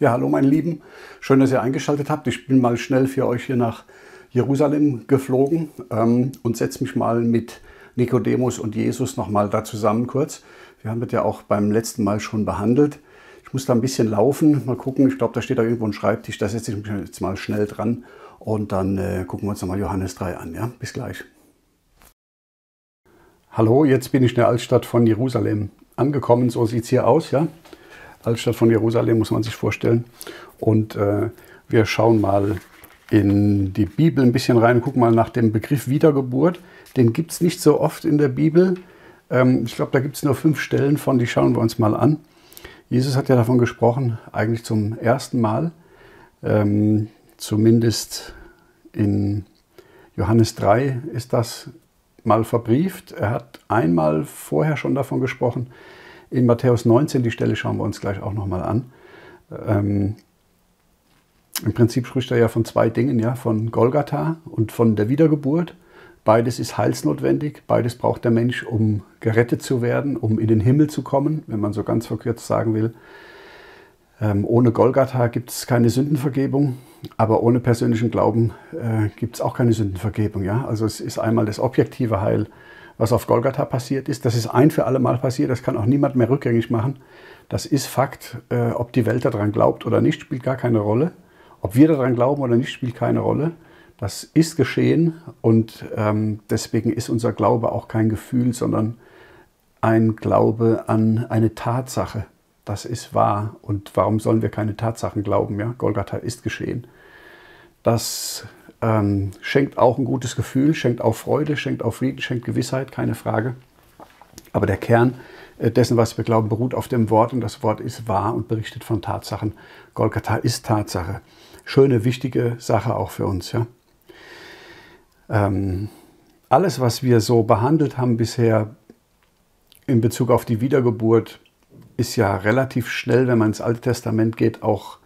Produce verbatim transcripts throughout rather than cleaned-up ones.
Ja, hallo meine Lieben, schön, dass ihr eingeschaltet habt. Ich bin mal schnell für euch hier nach Jerusalem geflogen ähm, und setze mich mal mit Nikodemus und Jesus nochmal da zusammen kurz. Wir haben das ja auch beim letzten Mal schon behandelt. Ich muss da ein bisschen laufen, mal gucken. Ich glaube, da steht da irgendwo ein Schreibtisch, da setze ich mich jetzt mal schnell dran und dann äh, gucken wir uns nochmal Johannes drei an. Ja? Bis gleich. Hallo, jetzt bin ich in der Altstadt von Jerusalem angekommen. So sieht es hier aus, ja. Altstadt von Jerusalem, muss man sich vorstellen. Und äh, wir schauen mal in die Bibel ein bisschen rein, gucken mal nach dem Begriff Wiedergeburt. Den gibt es nicht so oft in der Bibel. Ähm, ich glaube, da gibt es nur fünf Stellen von, die schauen wir uns mal an. Jesus hat ja davon gesprochen, eigentlich zum ersten Mal, ähm, zumindest in Johannes drei ist das mal verbrieft. Er hat einmal vorher schon davon gesprochen, in Matthäus neunzehn, die Stelle schauen wir uns gleich auch nochmal an. Ähm, Im Prinzip spricht er ja von zwei Dingen, ja, von Golgatha und von der Wiedergeburt. Beides ist heilsnotwendig, beides braucht der Mensch, um gerettet zu werden, um in den Himmel zu kommen, wenn man so ganz verkürzt sagen will. Ähm, ohne Golgatha gibt es keine Sündenvergebung, aber ohne persönlichen Glauben äh, gibt es auch keine Sündenvergebung. Ja? Also es ist einmal das objektive Heil, was auf Golgatha passiert ist. Das ist ein für alle Mal passiert, das kann auch niemand mehr rückgängig machen. Das ist Fakt, äh, ob die Welt daran glaubt oder nicht, spielt gar keine Rolle. Ob wir daran glauben oder nicht, spielt keine Rolle. Das ist geschehen und ähm, deswegen ist unser Glaube auch kein Gefühl, sondern ein Glaube an eine Tatsache. Das ist wahr und warum sollen wir keine Tatsachen glauben? Ja? Golgatha ist geschehen. Das Ähm, schenkt auch ein gutes Gefühl, schenkt auch Freude, schenkt auch Frieden, schenkt Gewissheit, keine Frage. Aber der Kern dessen, was wir glauben, beruht auf dem Wort und das Wort ist wahr und berichtet von Tatsachen. Golgatha ist Tatsache. Schöne, wichtige Sache auch für uns. Ja? Ähm, alles, was wir so behandelt haben bisher in Bezug auf die Wiedergeburt, ist ja relativ schnell, wenn man ins Alte Testament geht, auch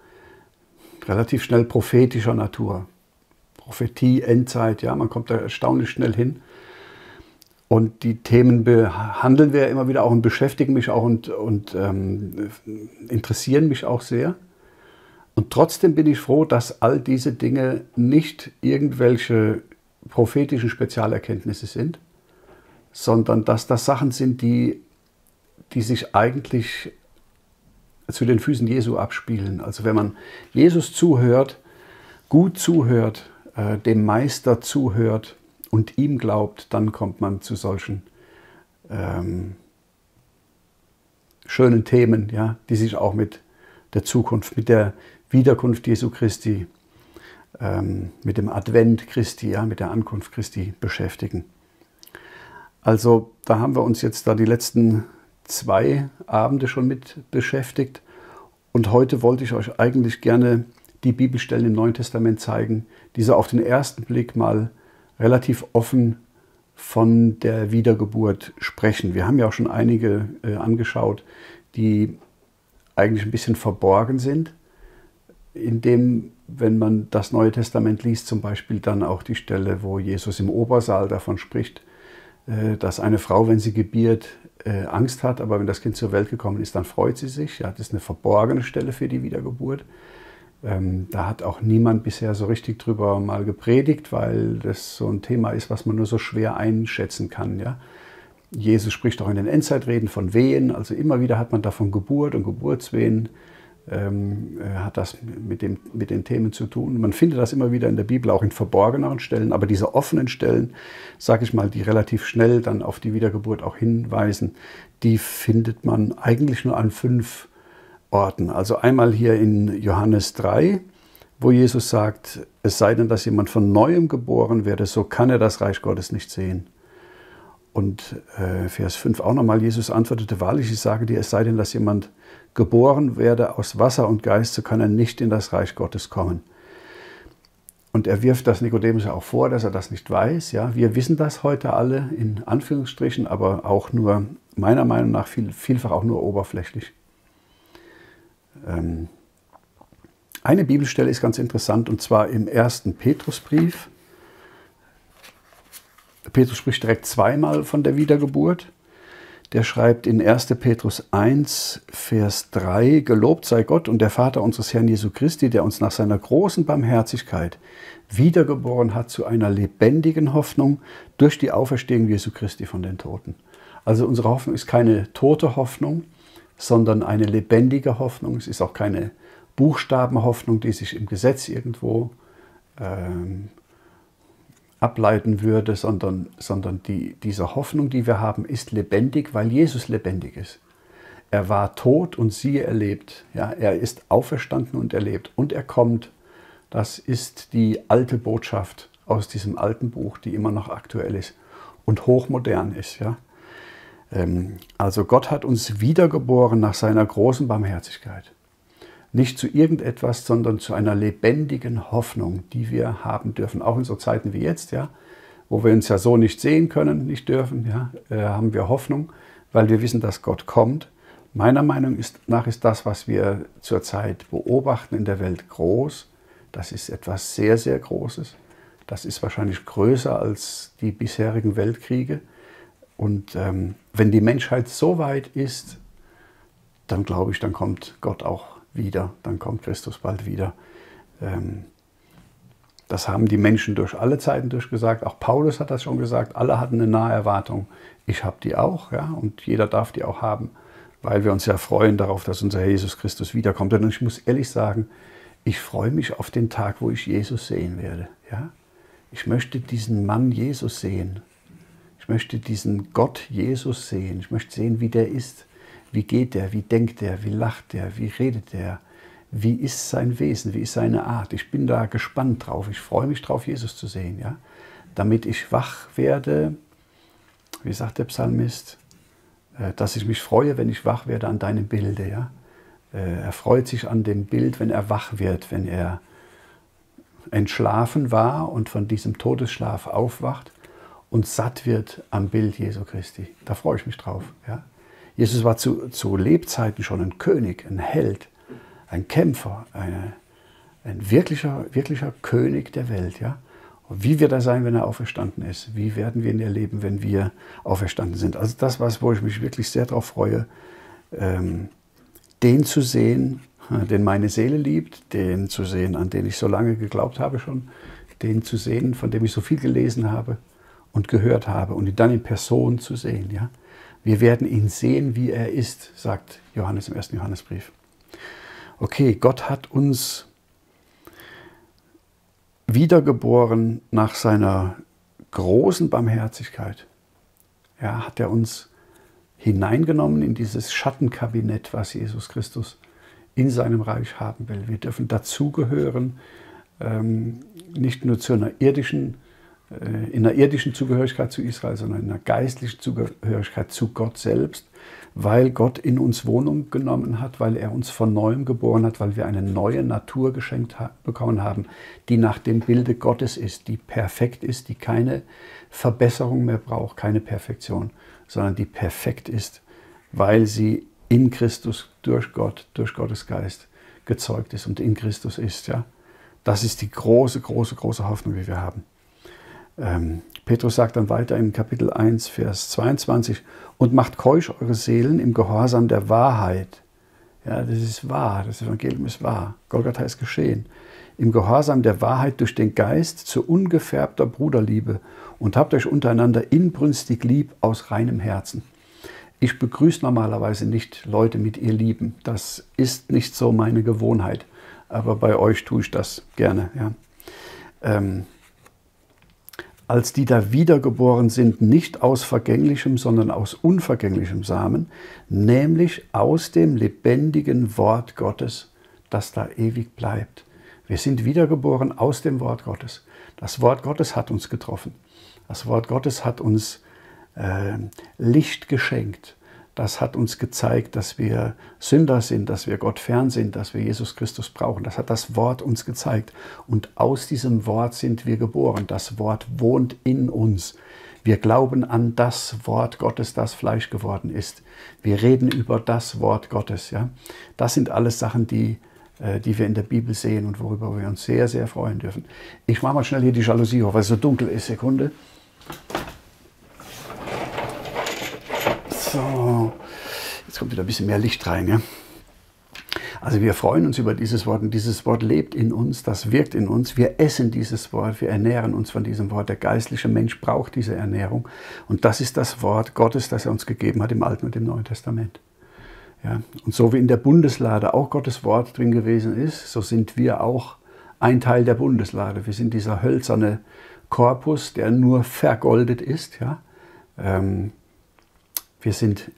relativ schnell prophetischer Natur. Prophetie, Endzeit, ja, man kommt da erstaunlich schnell hin. Und die Themen behandeln wir immer wieder auch und beschäftigen mich auch und, und ähm, interessieren mich auch sehr. Und trotzdem bin ich froh, dass all diese Dinge nicht irgendwelche prophetischen Spezialerkenntnisse sind, sondern dass das Sachen sind, die, die sich eigentlich zu den Füßen Jesu abspielen. Also wenn man Jesus zuhört, gut zuhört, dem Meister zuhört und ihm glaubt, dann kommt man zu solchen ähm, schönen Themen, ja, die sich auch mit der Zukunft, mit der Wiederkunft Jesu Christi, ähm, mit dem Advent Christi, ja, mit der Ankunft Christi beschäftigen. Also da haben wir uns jetzt da die letzten zwei Abende schon mit beschäftigt und heute wollte ich euch eigentlich gerne die Bibelstellen im Neuen Testament zeigen, die so auf den ersten Blick mal relativ offen von der Wiedergeburt sprechen. Wir haben ja auch schon einige äh, angeschaut, die eigentlich ein bisschen verborgen sind, indem, wenn man das Neue Testament liest, zum Beispiel dann auch die Stelle, wo Jesus im Obersaal davon spricht, äh, dass eine Frau, wenn sie gebiert, äh, Angst hat, aber wenn das Kind zur Welt gekommen ist, dann freut sie sich. Ja, das ist eine verborgene Stelle für die Wiedergeburt. Ähm, da hat auch niemand bisher so richtig drüber mal gepredigt, weil das so ein Thema ist, was man nur so schwer einschätzen kann. Ja? Jesus spricht auch in den Endzeitreden von Wehen, also immer wieder hat man davon Geburt und Geburtswehen, ähm, hat das mit, dem, mit den Themen zu tun. Man findet das immer wieder in der Bibel, auch in verborgeneren Stellen, aber diese offenen Stellen, sage ich mal, die relativ schnell dann auf die Wiedergeburt auch hinweisen, die findet man eigentlich nur an fünf Orten. Also einmal hier in Johannes drei, wo Jesus sagt, es sei denn, dass jemand von Neuem geboren werde, so kann er das Reich Gottes nicht sehen. Und äh, Vers fünf auch nochmal, Jesus antwortete, wahrlich, ich sage dir, es sei denn, dass jemand geboren werde aus Wasser und Geist, so kann er nicht in das Reich Gottes kommen. Und er wirft das Nikodemus ja auch vor, dass er das nicht weiß. Ja, wir wissen das heute alle, in Anführungsstrichen, aber auch nur, meiner Meinung nach, viel, vielfach auch nur oberflächlich. Eine Bibelstelle ist ganz interessant und zwar im ersten Petrusbrief. Petrus spricht direkt zweimal von der Wiedergeburt. der schreibt in erster Petrus eins, Vers drei, Gelobt sei Gott und der Vater unseres Herrn Jesu Christi, der uns nach seiner großen Barmherzigkeit wiedergeboren hat zu einer lebendigen Hoffnung durch die Auferstehung Jesu Christi von den Toten. Also unsere Hoffnung ist keine tote Hoffnung, sondern eine lebendige Hoffnung. Es ist auch keine Buchstabenhoffnung, die sich im Gesetz irgendwo ähm, ableiten würde, sondern, sondern die, diese Hoffnung, die wir haben, ist lebendig, weil Jesus lebendig ist. Er war tot und siehe, er lebt. Ja, er ist auferstanden und er lebt und er kommt. Das ist die alte Botschaft aus diesem alten Buch, die immer noch aktuell ist und hochmodern ist. Ja? Also Gott hat uns wiedergeboren nach seiner großen Barmherzigkeit. Nicht zu irgendetwas, sondern zu einer lebendigen Hoffnung, die wir haben dürfen. Auch in so Zeiten wie jetzt, ja, wo wir uns ja so nicht sehen können, nicht dürfen, ja, äh, haben wir Hoffnung, weil wir wissen, dass Gott kommt. Meiner Meinung nach ist das, was wir zurzeit beobachten in der Welt, groß. Das ist etwas sehr, sehr Großes. Das ist wahrscheinlich größer als die bisherigen Weltkriege. Und ähm, wenn die Menschheit so weit ist, dann glaube ich, dann kommt Gott auch wieder, dann kommt Christus bald wieder. Das haben die Menschen durch alle Zeiten durchgesagt. Auch Paulus hat das schon gesagt. Alle hatten eine nahe Erwartung. Ich habe die auch, ja, und jeder darf die auch haben, weil wir uns ja freuen darauf, dass unser Herr Jesus Christus wiederkommt. Und ich muss ehrlich sagen, ich freue mich auf den Tag, wo ich Jesus sehen werde. Ja? Ich möchte diesen Mann Jesus sehen. Ich möchte diesen Gott Jesus sehen. Ich möchte sehen, wie der ist. Wie geht der? Wie denkt der? Wie lacht der? Wie redet der? Wie ist sein Wesen? Wie ist seine Art? Ich bin da gespannt drauf. Ich freue mich drauf, Jesus zu sehen. Ja? Damit ich wach werde, wie sagt der Psalmist, dass ich mich freue, wenn ich wach werde an deinem Bilde. Ja? Er freut sich an dem Bild, wenn er wach wird, wenn er entschlafen war und von diesem Todesschlaf aufwacht und satt wird am Bild Jesu Christi. Da freue ich mich drauf. Ja? Jesus war zu, zu Lebzeiten schon ein König, ein Held, ein Kämpfer, eine, ein wirklicher, wirklicher König der Welt. Ja? Und wie wird er sein, wenn er auferstanden ist? Wie werden wir ihn erleben, wenn wir auferstanden sind? Also das, was, wo ich mich wirklich sehr darauf freue, ähm, den zu sehen, den meine Seele liebt, den zu sehen, an den ich so lange geglaubt habe schon, den zu sehen, von dem ich so viel gelesen habe und gehört habe und ihn dann in Person zu sehen, ja. Wir werden ihn sehen, wie er ist, sagt Johannes im ersten Johannesbrief. Okay, Gott hat uns wiedergeboren nach seiner großen Barmherzigkeit. Ja, hat er uns hineingenommen in dieses Schattenkabinett, was Jesus Christus in seinem Reich haben will. Wir dürfen dazugehören, ähm, nicht nur zu einer irdischen in einer irdischen Zugehörigkeit zu Israel, sondern in einer geistlichen Zugehörigkeit zu Gott selbst, weil Gott in uns Wohnung genommen hat, weil er uns von Neuem geboren hat, weil wir eine neue Natur geschenkt bekommen haben, die nach dem Bilde Gottes ist, die perfekt ist, die keine Verbesserung mehr braucht, keine Perfektion, sondern die perfekt ist, weil sie in Christus durch Gott, durch Gottes Geist gezeugt ist und in Christus ist. Ja? Das ist die große, große, große Hoffnung, die wir haben. Petrus sagt dann weiter im Kapitel eins, Vers zweiundzwanzig, und macht keusch eure Seelen im Gehorsam der Wahrheit. Ja, das ist wahr, das Evangelium ist wahr, Golgatha ist geschehen. Im Gehorsam der Wahrheit durch den Geist zu ungefärbter Bruderliebe und habt euch untereinander inbrünstig lieb aus reinem Herzen. Ich begrüße normalerweise nicht Leute mit ihr Lieben, das ist nicht so meine Gewohnheit, aber bei euch tue ich das gerne. Ja. Ähm, als die da wiedergeboren sind, nicht aus vergänglichem, sondern aus unvergänglichem Samen, nämlich aus dem lebendigen Wort Gottes, das da ewig bleibt. Wir sind wiedergeboren aus dem Wort Gottes. Das Wort Gottes hat uns getroffen. Das Wort Gottes hat uns äh, Licht geschenkt. Das hat uns gezeigt, dass wir Sünder sind, dass wir Gott fern sind, dass wir Jesus Christus brauchen. Das hat das Wort uns gezeigt. Und aus diesem Wort sind wir geboren. Das Wort wohnt in uns. Wir glauben an das Wort Gottes, das Fleisch geworden ist. Wir reden über das Wort Gottes. Ja? Das sind alles Sachen, die, die wir in der Bibel sehen und worüber wir uns sehr, sehr freuen dürfen. Ich mache mal schnell hier die Jalousie hoch, weil es so dunkel ist. Sekunde. So, jetzt kommt wieder ein bisschen mehr Licht rein. Ja? Also wir freuen uns über dieses Wort und dieses Wort lebt in uns, das wirkt in uns. Wir essen dieses Wort, wir ernähren uns von diesem Wort. Der geistliche Mensch braucht diese Ernährung und das ist das Wort Gottes, das er uns gegeben hat im Alten und im Neuen Testament. Ja? Und so wie in der Bundeslade auch Gottes Wort drin gewesen ist, so sind wir auch ein Teil der Bundeslade. Wir sind dieser hölzerne Korpus, der nur vergoldet ist. Ja? Ähm, wir sind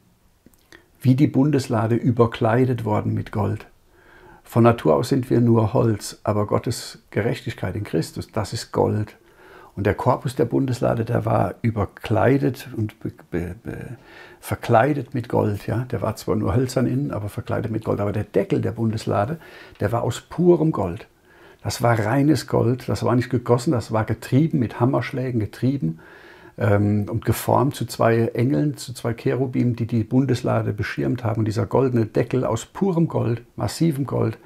wie die Bundeslade überkleidet worden mit Gold. Von Natur aus sind wir nur Holz, aber Gottes Gerechtigkeit in Christus, das ist Gold. Und der Korpus der Bundeslade, der war überkleidet und be, be, be, verkleidet mit Gold. Ja? Der war zwar nur hölzern innen, aber verkleidet mit Gold. Aber der Deckel der Bundeslade, der war aus purem Gold. Das war reines Gold, das war nicht gegossen, das war getrieben, mit Hammerschlägen getrieben ähm, und geformt zu zwei Engeln, zu zwei Cherubim, die die Bundeslade beschirmt haben. Und dieser goldene Deckel aus purem Gold, massivem Gold,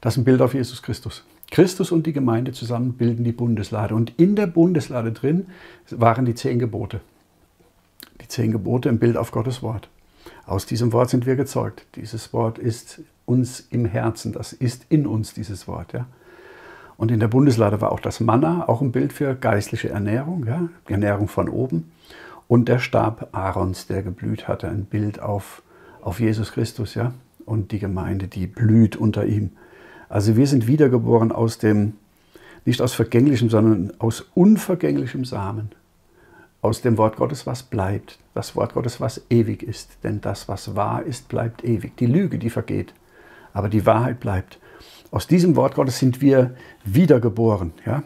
das ist ein Bild auf Jesus Christus. Christus und die Gemeinde zusammen bilden die Bundeslade. Und in der Bundeslade drin waren die zehn Gebote. Die zehn Gebote im Bild auf Gottes Wort. Aus diesem Wort sind wir gezeugt. Dieses Wort ist uns im Herzen, das ist in uns dieses Wort, ja. Und in der Bundeslade war auch das Manna, auch ein Bild für geistliche Ernährung, ja, Ernährung von oben. Und der Stab Aarons, der geblüht hatte, ein Bild auf, auf Jesus Christus, ja, und die Gemeinde, die blüht unter ihm. Also wir sind wiedergeboren aus dem, nicht aus vergänglichem, sondern aus unvergänglichem Samen. Aus dem Wort Gottes, was bleibt. Das Wort Gottes, was ewig ist. Denn das, was wahr ist, bleibt ewig. Die Lüge, die vergeht, aber die Wahrheit bleibt. Aus diesem Wort Gottes sind wir wiedergeboren. Ja?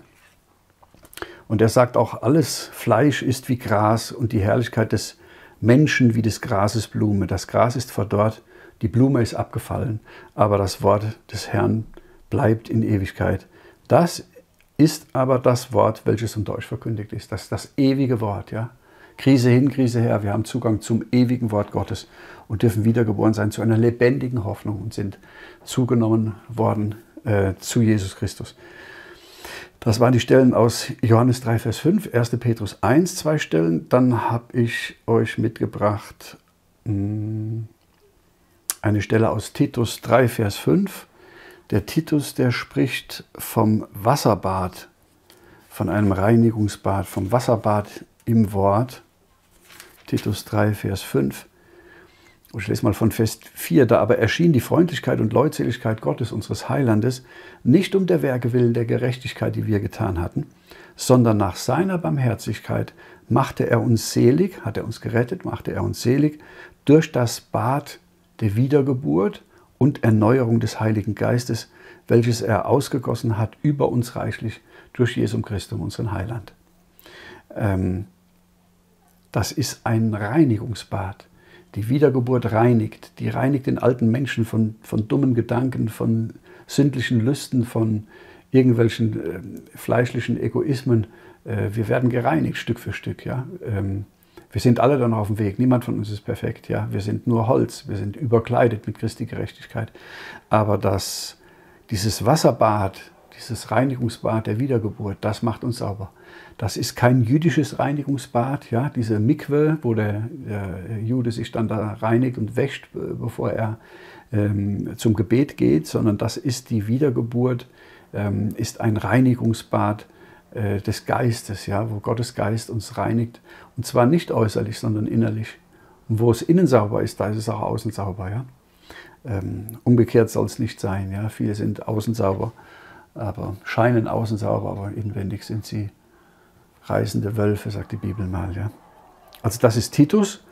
Und er sagt auch, alles Fleisch ist wie Gras und die Herrlichkeit des Menschen wie des Grases Blume. Das Gras ist verdorrt, die Blume ist abgefallen, aber das Wort des Herrn bleibt in Ewigkeit. Das ist aber das Wort, welches unter euch verkündigt ist. Das ist das ewige Wort. Ja? Krise hin, Krise her, wir haben Zugang zum ewigen Wort Gottes und dürfen wiedergeboren sein zu einer lebendigen Hoffnung und sind zugenommen worden äh, zu Jesus Christus. Das waren die Stellen aus Johannes drei, Vers fünf, erster Petrus eins, zwei Stellen. Dann habe ich euch mitgebracht mh, eine Stelle aus Titus drei, Vers fünf. Der Titus, der spricht vom Wasserbad, von einem Reinigungsbad, vom Wasserbad im Wort. Titus drei, Vers fünf. Ich lese mal von Vers vier. Da aber erschien die Freundlichkeit und Leutseligkeit Gottes, unseres Heilandes, nicht um der Werke willen der Gerechtigkeit, die wir getan hatten, sondern nach seiner Barmherzigkeit machte er uns selig, hat er uns gerettet, machte er uns selig, durch das Bad der Wiedergeburt und Erneuerung des Heiligen Geistes, welches er ausgegossen hat über uns reichlich durch Jesum Christum, unseren Heiland. Ähm, das ist ein Reinigungsbad. Die Wiedergeburt reinigt, die reinigt den alten Menschen von, von dummen Gedanken, von sündlichen Lüsten, von irgendwelchen äh, fleischlichen Egoismen. Äh, wir werden gereinigt Stück für Stück. Ja? Ähm, wir sind alle dann auf dem Weg, niemand von uns ist perfekt. Ja? Wir sind nur Holz, wir sind überkleidet mit Christi Gerechtigkeit. Aber das, dieses Wasserbad, dieses Reinigungsbad der Wiedergeburt, das macht uns sauber. Das ist kein jüdisches Reinigungsbad, ja? Diese Mikwe, wo der, der Jude sich dann da reinigt und wäscht, bevor er ähm, zum Gebet geht, sondern das ist die Wiedergeburt, ähm, ist ein Reinigungsbad äh, des Geistes, ja? Wo Gottes Geist uns reinigt. Und zwar nicht äußerlich, sondern innerlich. Und wo es innen sauber ist, da ist es auch außen sauber. Ja? Ähm, umgekehrt soll es nicht sein. Ja? Viele sind außen sauber, aber scheinen außen sauber, aber inwendig sind sie reißende Wölfe, sagt die Bibel mal. Ja. Also das ist Titus.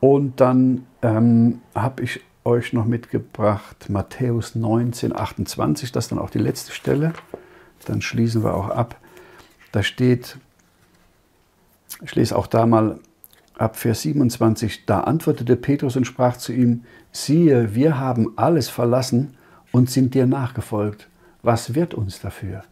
Und dann ähm, habe ich euch noch mitgebracht Matthäus neunzehn, achtundzwanzig. Das ist dann auch die letzte Stelle. Dann schließen wir auch ab. Da steht, ich lese auch da mal ab Vers siebenundzwanzig, da antwortete Petrus und sprach zu ihm, siehe, wir haben alles verlassen und sind dir nachgefolgt. Was wird uns dafür?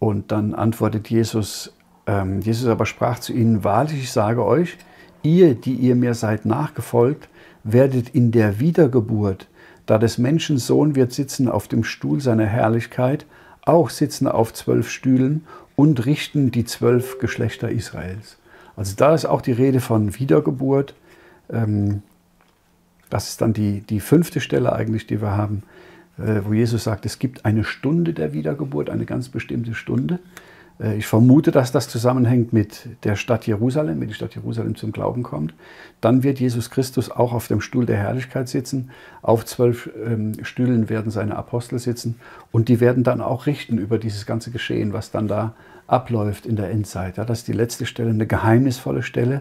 Und dann antwortet Jesus, ähm, Jesus aber sprach zu ihnen, wahrlich, ich sage euch, ihr, die ihr mir seid nachgefolgt, werdet in der Wiedergeburt, da des Menschen Sohn wird sitzen auf dem Stuhl seiner Herrlichkeit, auch sitzen auf zwölf Stühlen und richten die zwölf Geschlechter Israels. Also da ist auch die Rede von Wiedergeburt, ähm, das ist dann die, die fünfte Stelle eigentlich, die wir haben, äh, wo Jesus sagt, es gibt eine Stunde der Wiedergeburt, eine ganz bestimmte Stunde. Äh, ich vermute, dass das zusammenhängt mit der Stadt Jerusalem, wenn die Stadt Jerusalem zum Glauben kommt. Dann wird Jesus Christus auch auf dem Stuhl der Herrlichkeit sitzen. Auf zwölf ähm, Stühlen werden seine Apostel sitzen und die werden dann auch richten über dieses ganze Geschehen, was dann da abläuft in der Endzeit. Ja, das ist die letzte Stelle, eine geheimnisvolle Stelle.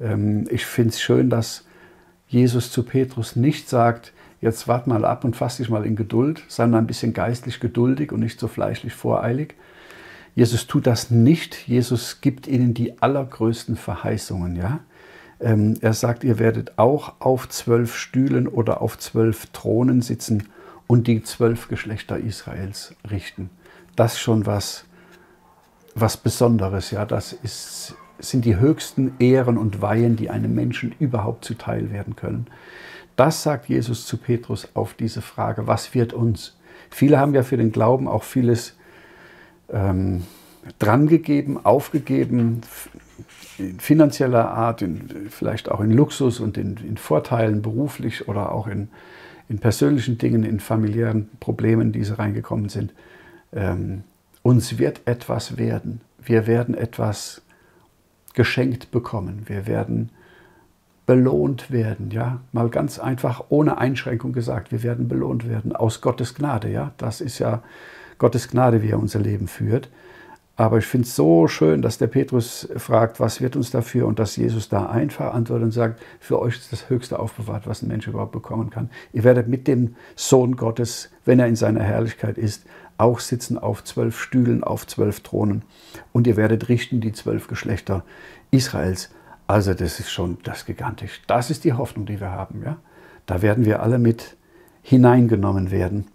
Ähm, ich finde es schön, dass Jesus zu Petrus nicht sagt, jetzt wart mal ab und fass dich mal in Geduld, sei mal ein bisschen geistlich geduldig und nicht so fleischlich voreilig. Jesus tut das nicht. Jesus gibt ihnen die allergrößten Verheißungen. Ja? Ähm, er sagt, ihr werdet auch auf zwölf Stühlen oder auf zwölf Thronen sitzen und die zwölf Geschlechter Israels richten. Das ist schon was, was Besonderes. Ja? Das ist... sind die höchsten Ehren und Weihen, die einem Menschen überhaupt zuteil werden können. Das sagt Jesus zu Petrus auf diese Frage, was wird uns? Viele haben ja für den Glauben auch vieles ähm, drangegeben, aufgegeben, in finanzieller Art, in, vielleicht auch in Luxus und in, in Vorteilen beruflich oder auch in, in persönlichen Dingen, in familiären Problemen, die sie reingekommen sind. Ähm, uns wird etwas werden. Wir werden etwas geschenkt bekommen. Wir werden belohnt werden, ja, mal ganz einfach ohne Einschränkung gesagt, wir werden belohnt werden aus Gottes Gnade, ja, das ist ja Gottes Gnade, wie er unser Leben führt. Aber ich finde es so schön, dass der Petrus fragt, was wird uns dafür, und dass Jesus da einfach antwortet und sagt, für euch ist das Höchste aufbewahrt, was ein Mensch überhaupt bekommen kann. Ihr werdet mit dem Sohn Gottes, wenn er in seiner Herrlichkeit ist, auch sitzen auf zwölf Stühlen, auf zwölf Thronen, und ihr werdet richten die zwölf Geschlechter Israels. Also das ist schon das gigantisch. Das ist die Hoffnung, die wir haben. Ja? Da werden wir alle mit hineingenommen werden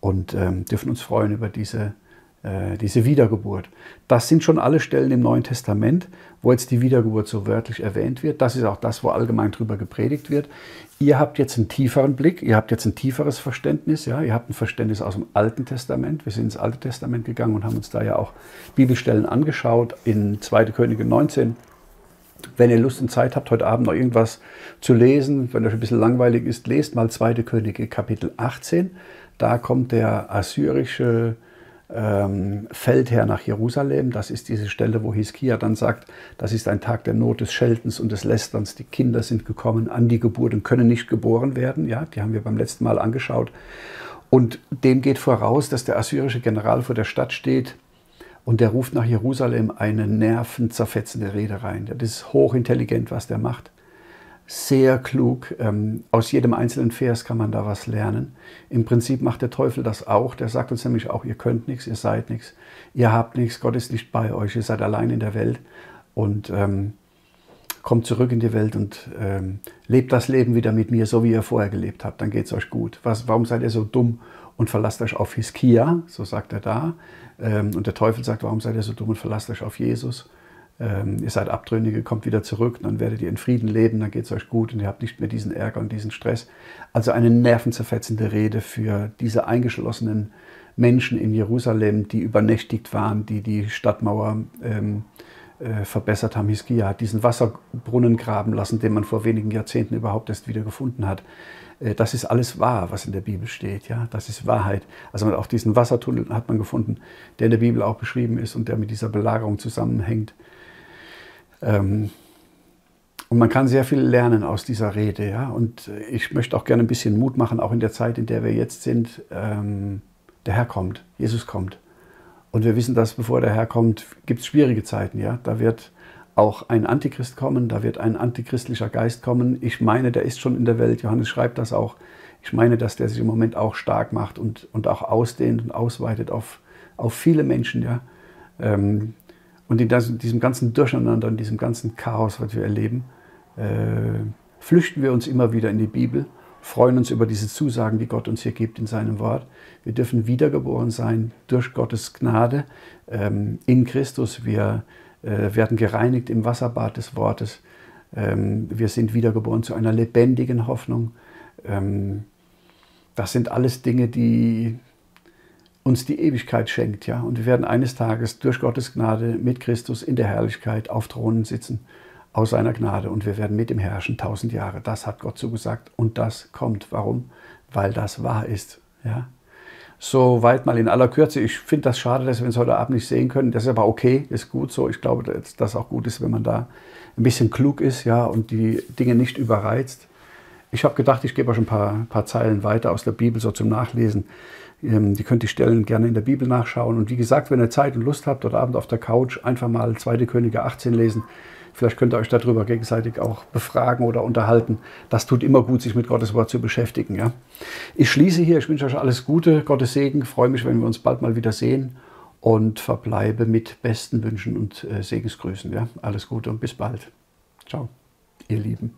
und ähm, dürfen uns freuen über diese, äh, diese Wiedergeburt. Das sind schon alle Stellen im Neuen Testament, wo jetzt die Wiedergeburt so wörtlich erwähnt wird. Das ist auch das, wo allgemein drüber gepredigt wird. Ihr habt jetzt einen tieferen Blick, ihr habt jetzt ein tieferes Verständnis, ja? Ihr habt ein Verständnis aus dem Alten Testament. Wir sind ins Alte Testament gegangen und haben uns da ja auch Bibelstellen angeschaut in zweiter Könige neunzehn. Wenn ihr Lust und Zeit habt, heute Abend noch irgendwas zu lesen, wenn euch ein bisschen langweilig ist, lest mal zweiter Könige Kapitel achtzehn. Da kommt der assyrische ähm, Feldherr nach Jerusalem. Das ist diese Stelle, wo Hiskia dann sagt, das ist ein Tag der Not, des Scheltens und des Lästerns. Die Kinder sind gekommen an die Geburt und können nicht geboren werden. Ja, die haben wir beim letzten Mal angeschaut. Und dem geht voraus, dass der assyrische General vor der Stadt steht, und der ruft nach Jerusalem eine nervenzerfetzende Rede rein. Das ist hochintelligent, was der macht. Sehr klug. Aus jedem einzelnen Vers kann man da was lernen. Im Prinzip macht der Teufel das auch. Der sagt uns nämlich auch, ihr könnt nichts, ihr seid nichts, ihr habt nichts, Gott ist nicht bei euch, ihr seid allein in der Welt. Und ähm, kommt zurück in die Welt und ähm, lebt das Leben wieder mit mir, so wie ihr vorher gelebt habt. Dann geht es euch gut. Was, warum seid ihr so dumm und verlasst euch auf Hiskia? So sagt er da. Und der Teufel sagt, warum seid ihr so dumm und verlasst euch auf Jesus? Ähm, ihr seid Abtrünnige, kommt wieder zurück, dann werdet ihr in Frieden leben, dann geht es euch gut und ihr habt nicht mehr diesen Ärger und diesen Stress. Also eine nervenzerfetzende Rede für diese eingeschlossenen Menschen in Jerusalem, die übernächtigt waren, die die Stadtmauer ähm, äh, verbessert haben. Hiskia hat diesen Wasserbrunnen graben lassen, den man vor wenigen Jahrzehnten überhaupt erst wieder gefunden hat. Das ist alles wahr, was in der Bibel steht. Ja? Das ist Wahrheit. Also auch diesen Wassertunnel hat man gefunden, der in der Bibel auch beschrieben ist und der mit dieser Belagerung zusammenhängt. Und man kann sehr viel lernen aus dieser Rede. Ja? Und ich möchte auch gerne ein bisschen Mut machen, auch in der Zeit, in der wir jetzt sind. Der Herr kommt, Jesus kommt. Und wir wissen, dass bevor der Herr kommt, gibt es schwierige Zeiten. Ja? Da wird auch ein Antichrist kommen, da wird ein antichristlicher Geist kommen. Ich meine, der ist schon in der Welt, Johannes schreibt das auch. Ich meine, dass der sich im Moment auch stark macht und, und auch ausdehnt und ausweitet auf, auf viele Menschen. Ja? Und in diesem ganzen Durcheinander, in diesem ganzen Chaos, was wir erleben, flüchten wir uns immer wieder in die Bibel, freuen uns über diese Zusagen, die Gott uns hier gibt in seinem Wort. Wir dürfen wiedergeboren sein durch Gottes Gnade in Christus. Wir werden gereinigt im Wasserbad des Wortes. Wir sind wiedergeboren zu einer lebendigen Hoffnung. Das sind alles Dinge, die uns die Ewigkeit schenkt. Und wir werden eines Tages durch Gottes Gnade mit Christus in der Herrlichkeit auf Thronen sitzen. aus seiner Gnade und wir werden mit ihm herrschen tausend Jahre. Das hat Gott zugesagt und das kommt. Warum? Weil das wahr ist. Ja? Soweit mal in aller Kürze. Ich finde das schade, dass wir uns heute Abend nicht sehen können. Das ist aber okay, ist gut so. Ich glaube, dass das auch gut ist, wenn man da ein bisschen klug ist, ja, und die Dinge nicht überreizt. Ich habe gedacht, ich gebe euch ein paar, paar Zeilen weiter aus der Bibel, so zum Nachlesen. Ähm, die könnt ihr Stellen gerne in der Bibel nachschauen. Und wie gesagt, wenn ihr Zeit und Lust habt, heute Abend auf der Couch, einfach mal zweiter Könige achtzehn lesen. Vielleicht könnt ihr euch darüber gegenseitig auch befragen oder unterhalten. Das tut immer gut, sich mit Gottes Wort zu beschäftigen. Ja? Ich schließe hier. Ich wünsche euch alles Gute, Gottes Segen. Ich freue mich, wenn wir uns bald mal wieder sehen. Und verbleibe mit besten Wünschen und äh, Segensgrüßen. Ja? Alles Gute und bis bald. Ciao, ihr Lieben.